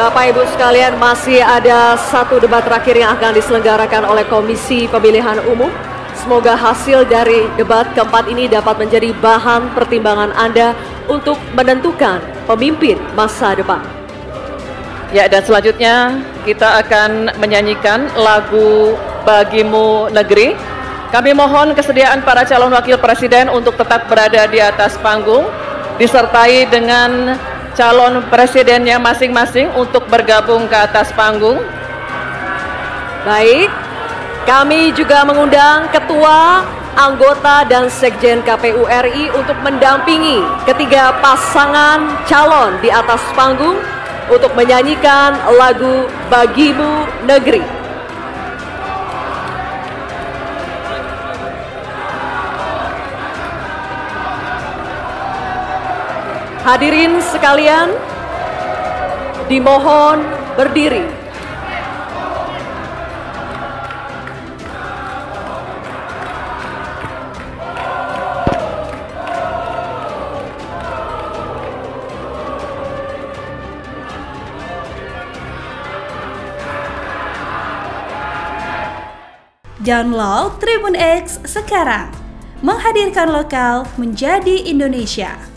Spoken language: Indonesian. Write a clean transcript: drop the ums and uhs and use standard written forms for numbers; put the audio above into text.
Bapak Ibu sekalian, masih ada satu debat terakhir yang akan diselenggarakan oleh Komisi Pemilihan Umum. Semoga hasil dari debat keempat ini dapat menjadi bahan pertimbangan Anda untuk menentukan pemimpin masa depan. Ya, dan selanjutnya kita akan menyanyikan lagu Bagimu Negeri. Kami mohon kesediaan para calon wakil presiden untuk tetap berada di atas panggung, disertai dengan calon presidennya masing-masing untuk bergabung ke atas panggung. Baik, kami juga mengundang ketua, anggota, dan sekjen KPU RI untuk mendampingi ketiga pasangan calon di atas panggung untuk menyanyikan lagu Bagimu Negeri. Hadirin sekalian, dimohon berdiri. Download Tribun X sekarang, menghadirkan lokal menjadi Indonesia.